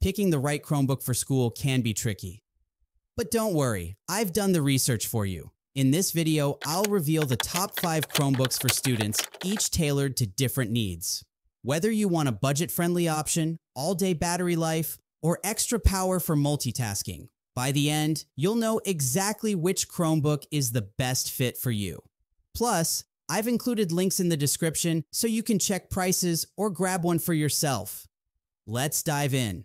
picking the right Chromebook for school can be tricky. But don't worry, I've done the research for you. In this video, I'll reveal the top 5 Chromebooks for students, each tailored to different needs. Whether you want a budget-friendly option, all-day battery life, or extra power for multitasking, by the end, you'll know exactly which Chromebook is the best fit for you. Plus, I've included links in the description so you can check prices or grab one for yourself. Let's dive in.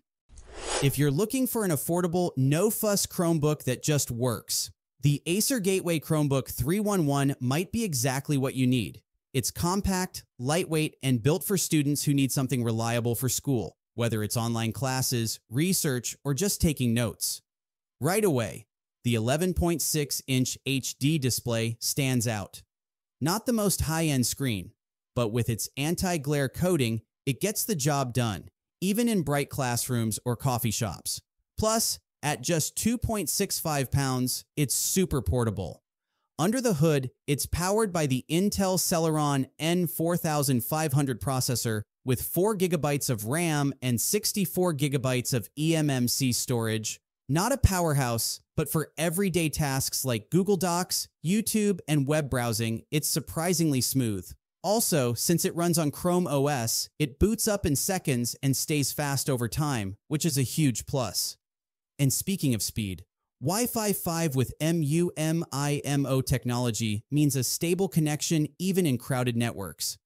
If you're looking for an affordable, no-fuss Chromebook that just works, the Acer Gateway Chromebook 311 might be exactly what you need. It's compact, lightweight, and built for students who need something reliable for school, whether it's online classes, research, or just taking notes. Right away, the 11.6-inch HD display stands out. Not the most high-end screen, but with its anti-glare coating, it gets the job done, even in bright classrooms or coffee shops. Plus, at just 2.65 pounds, it's super portable. Under the hood, it's powered by the Intel Celeron N4500 processor with 4 GB of RAM and 64 GB of eMMC storage. Not a powerhouse, but for everyday tasks like Google Docs, YouTube, and web browsing, it's surprisingly smooth. Also, since it runs on Chrome OS, it boots up in seconds and stays fast over time, which is a huge plus. And speaking of speed, Wi-Fi 5 with MU-MIMO technology means a stable connection even in crowded networks.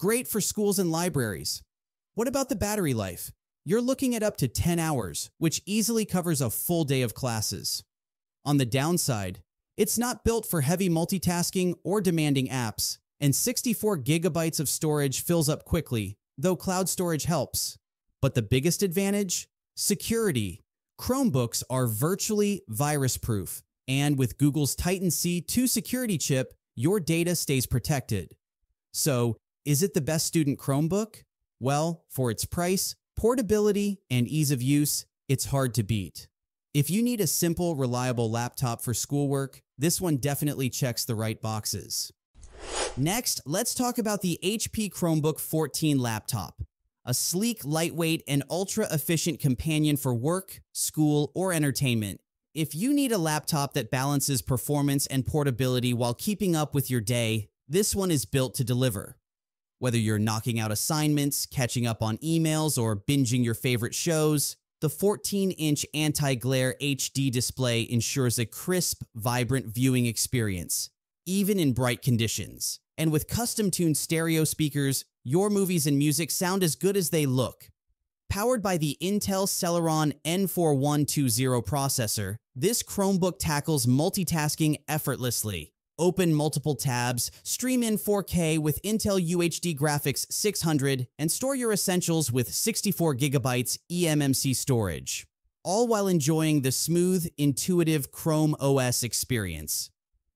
Great for schools and libraries. What about the battery life? You're looking at up to 10 hours, which easily covers a full day of classes. On the downside, it's not built for heavy multitasking or demanding apps, and 64 GB of storage fills up quickly, though cloud storage helps. But the biggest advantage? Security. Chromebooks are virtually virus-proof, and with Google's Titan C2 security chip, your data stays protected. So, is it the best student Chromebook? Well, for its price, portability, and ease of use, it's hard to beat. If you need a simple, reliable laptop for schoolwork, this one definitely checks the right boxes. Next, let's talk about the HP Chromebook 14 laptop, a sleek, lightweight, and ultra-efficient companion for work, school, or entertainment. If you need a laptop that balances performance and portability while keeping up with your day, this one is built to deliver. Whether you're knocking out assignments, catching up on emails, or binging your favorite shows, the 14-inch anti-glare HD display ensures a crisp, vibrant viewing experience, even in bright conditions. And with custom-tuned stereo speakers, your movies and music sound as good as they look. Powered by the Intel Celeron N4120 processor, this Chromebook tackles multitasking effortlessly. Open multiple tabs, stream in 4K with Intel UHD Graphics 600, and store your essentials with 64 GB eMMC storage, all while enjoying the smooth, intuitive Chrome OS experience.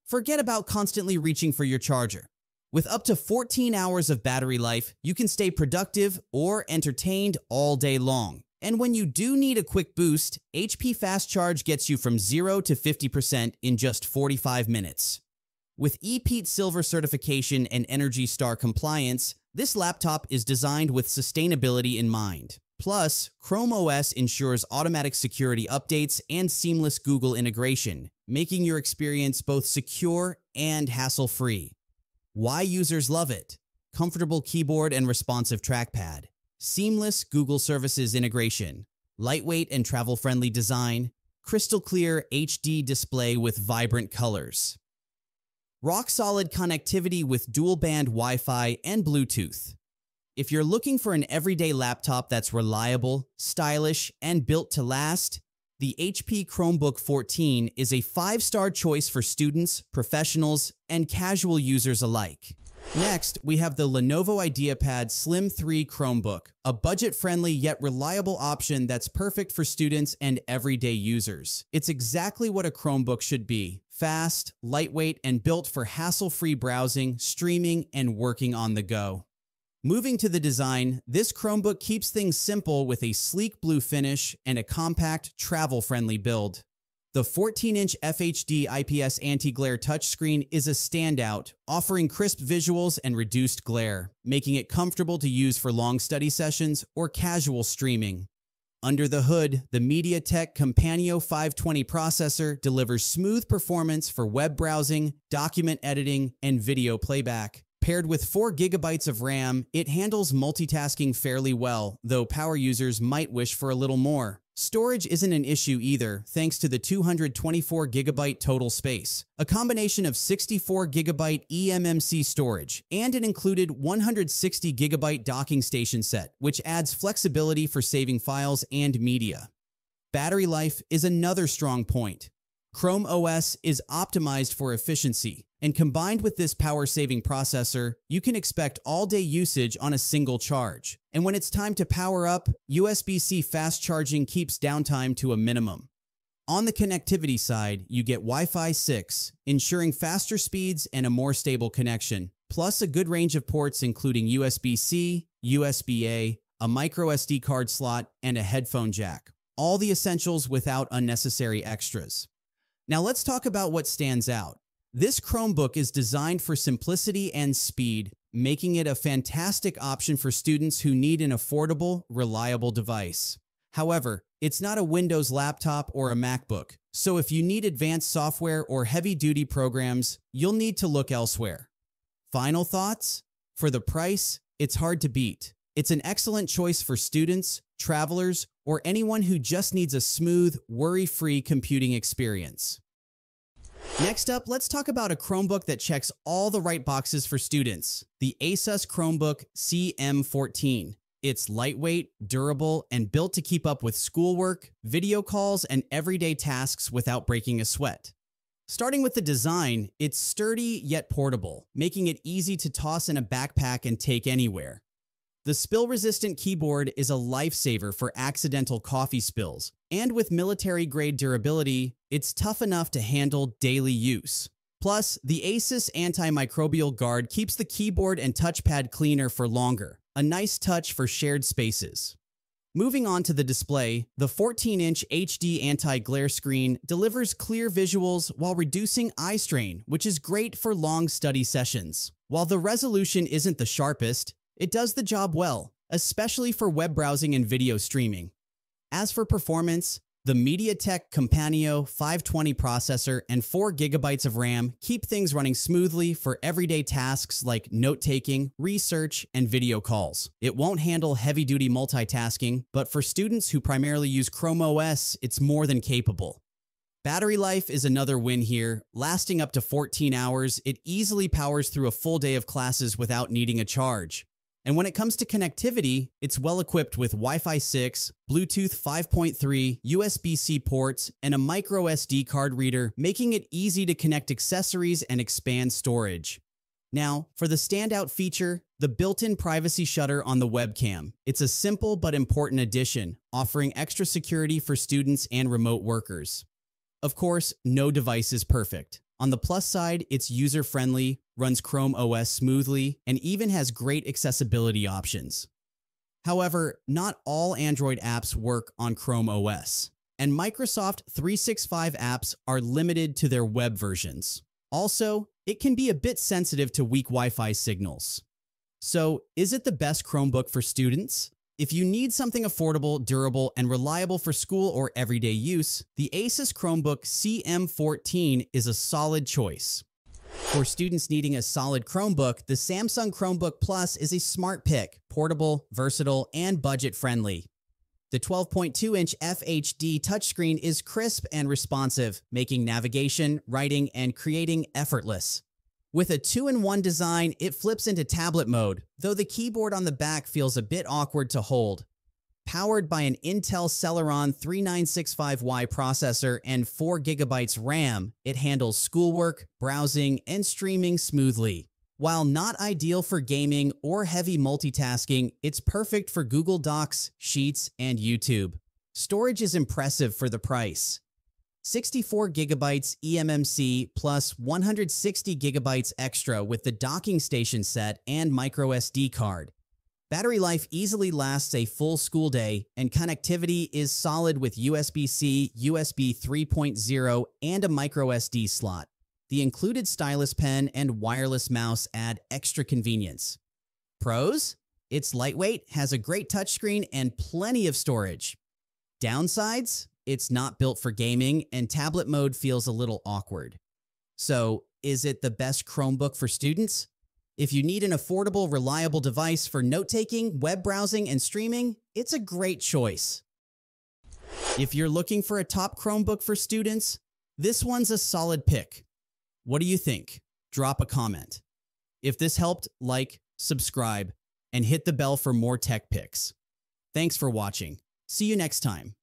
Forget about constantly reaching for your charger. With up to 14 hours of battery life, you can stay productive or entertained all day long. And when you do need a quick boost, HP Fast Charge gets you from 0 to 50% in just 45 minutes. With EPEAT Silver certification and Energy Star compliance, this laptop is designed with sustainability in mind. Plus, Chrome OS ensures automatic security updates and seamless Google integration, making your experience both secure and hassle-free. Why users love it: comfortable keyboard and responsive trackpad, seamless Google services integration, lightweight and travel-friendly design, crystal-clear HD display with vibrant colors. Rock-solid connectivity with dual-band Wi-Fi and Bluetooth. If you're looking for an everyday laptop that's reliable, stylish, and built to last, the HP Chromebook 14 is a 5-star choice for students, professionals, and casual users alike. Next, we have the Lenovo IdeaPad Slim 3 Chromebook, a budget-friendly yet reliable option that's perfect for students and everyday users. It's exactly what a Chromebook should be: fast, lightweight, and built for hassle-free browsing, streaming, and working on the go. Moving to the design, this Chromebook keeps things simple with a sleek blue finish and a compact, travel-friendly build. The 14-inch FHD IPS anti-glare touchscreen is a standout, offering crisp visuals and reduced glare, making it comfortable to use for long study sessions or casual streaming. Under the hood, the MediaTek Kompanio 520 processor delivers smooth performance for web browsing, document editing, and video playback. Paired with 4 GB of RAM, it handles multitasking fairly well, though power users might wish for a little more. Storage isn't an issue either, thanks to the 224 GB total space, a combination of 64 GB eMMC storage, and an included 160 GB docking station set, which adds flexibility for saving files and media. Battery life is another strong point. Chrome OS is optimized for efficiency, and combined with this power-saving processor, you can expect all-day usage on a single charge. And when it's time to power up, USB-C fast charging keeps downtime to a minimum. On the connectivity side, you get Wi-Fi 6, ensuring faster speeds and a more stable connection, plus a good range of ports including USB-C, USB-A, a microSD card slot, and a headphone jack. All the essentials without unnecessary extras. Now let's talk about what stands out. This Chromebook is designed for simplicity and speed, making it a fantastic option for students who need an affordable, reliable device. However, it's not a Windows laptop or a MacBook, so if you need advanced software or heavy-duty programs, you'll need to look elsewhere. Final thoughts? For the price, it's hard to beat. It's an excellent choice for students, travelers, or anyone who just needs a smooth, worry-free computing experience. Next up, let's talk about a Chromebook that checks all the right boxes for students, the ASUS Chromebook CM14. It's lightweight, durable, and built to keep up with schoolwork, video calls, and everyday tasks without breaking a sweat. Starting with the design, it's sturdy yet portable, making it easy to toss in a backpack and take anywhere. The spill-resistant keyboard is a lifesaver for accidental coffee spills, and with military-grade durability, it's tough enough to handle daily use. Plus, the ASUS Antimicrobial Guard keeps the keyboard and touchpad cleaner for longer, a nice touch for shared spaces. Moving on to the display, the 14-inch HD anti-glare screen delivers clear visuals while reducing eye strain, which is great for long study sessions. While the resolution isn't the sharpest, it does the job well, especially for web browsing and video streaming. As for performance, the MediaTek Kompanio 520 processor and 4 GB of RAM keep things running smoothly for everyday tasks like note-taking, research, and video calls. It won't handle heavy-duty multitasking, but for students who primarily use Chrome OS, it's more than capable. Battery life is another win here. Lasting up to 14 hours, it easily powers through a full day of classes without needing a charge. And when it comes to connectivity, it's well-equipped with Wi-Fi 6, Bluetooth 5.3, USB-C ports, and a microSD card reader, making it easy to connect accessories and expand storage. Now, for the standout feature, the built-in privacy shutter on the webcam. It's a simple but important addition, offering extra security for students and remote workers. Of course, no device is perfect. On the plus side, it's user-friendly, runs Chrome OS smoothly, and even has great accessibility options. However, not all Android apps work on Chrome OS, and Microsoft 365 apps are limited to their web versions. Also, it can be a bit sensitive to weak Wi-Fi signals. So, is it the best Chromebook for students? If you need something affordable, durable, and reliable for school or everyday use, the ASUS Chromebook CM14 is a solid choice. For students needing a solid Chromebook, the Samsung Chromebook Plus is a smart pick, portable, versatile, and budget-friendly. The 12.2-inch FHD touchscreen is crisp and responsive, making navigation, writing, and creating effortless. With a 2-in-1 design, it flips into tablet mode, though the keyboard on the back feels a bit awkward to hold. Powered by an Intel Celeron 3965Y processor and 4 GB RAM, it handles schoolwork, browsing, and streaming smoothly. While not ideal for gaming or heavy multitasking, it's perfect for Google Docs, Sheets, and YouTube. Storage is impressive for the price. 64 GB eMMC plus 160 GB extra with the docking station set and microSD card. Battery life easily lasts a full school day, and connectivity is solid with USB-C, USB 3.0, and a microSD slot. The included stylus pen and wireless mouse add extra convenience. Pros? It's lightweight, has a great touchscreen, and plenty of storage. Downsides, it's not built for gaming and tablet mode feels a little awkward. So is it the best Chromebook for students? If you need an affordable, reliable device for note-taking, web browsing, and streaming, it's a great choice. If you're looking for a top Chromebook for students, this one's a solid pick. What do you think? Drop a comment. If this helped, like, subscribe, and hit the bell for more tech picks. Thanks for watching. See you next time.